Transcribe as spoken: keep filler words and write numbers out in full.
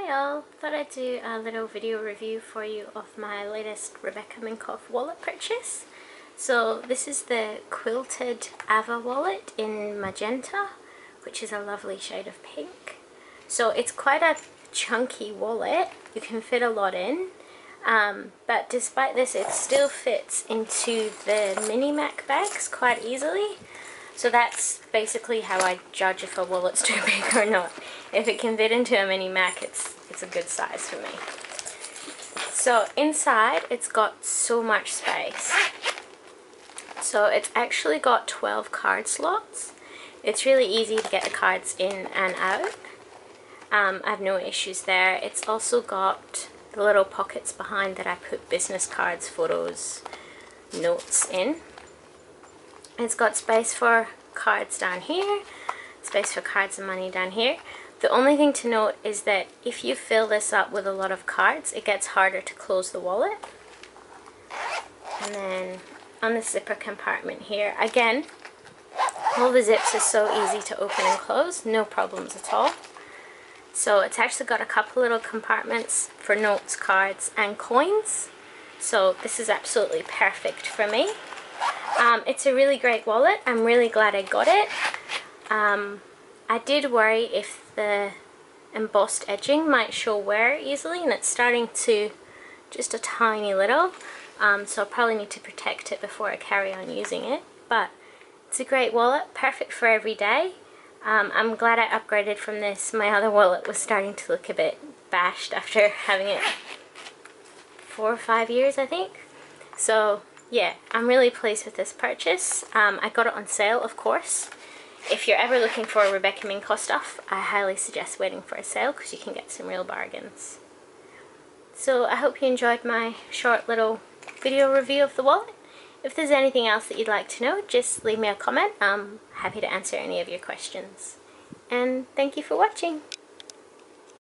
Hi all, thought I'd do a little video review for you of my latest Rebecca Minkoff wallet purchase. So this is the quilted Ava wallet in Magenta, which is a lovely shade of pink. So it's quite a chunky wallet, you can fit a lot in, um, but despite this it still fits into the Mini Mac bags quite easily. So that's basically how I judge if a wallet's too big or not. If it can fit into a Mini Mac, it's, it's a good size for me. So inside, it's got so much space. So it's actually got twelve card slots. It's really easy to get the cards in and out. Um, I have no issues there. It's also got the little pockets behind that I put business cards, photos, notes in. It's got space for cards down here, space for cards and money down here. The only thing to note is that if you fill this up with a lot of cards, it gets harder to close the wallet. And then on the zipper compartment here, again, all the zips are so easy to open and close, no problems at all. So it's actually got a couple little compartments for notes, cards and coins. So this is absolutely perfect for me. Um, it's a really great wallet. I'm really glad I got it. Um, I did worry if the embossed edging might show wear easily, and it's starting to just a tiny little, um, so I'll probably need to protect it before I carry on using it. But it's a great wallet, perfect for every day. Um, I'm glad I upgraded from this. My other wallet was starting to look a bit bashed after having it four or five years, I think. So yeah, I'm really pleased with this purchase. Um, I got it on sale, of course. If you're ever looking for Rebecca Minkoff stuff, I highly suggest waiting for a sale because you can get some real bargains. So I hope you enjoyed my short little video review of the wallet. If there's anything else that you'd like to know, just leave me a comment. I'm happy to answer any of your questions. And thank you for watching.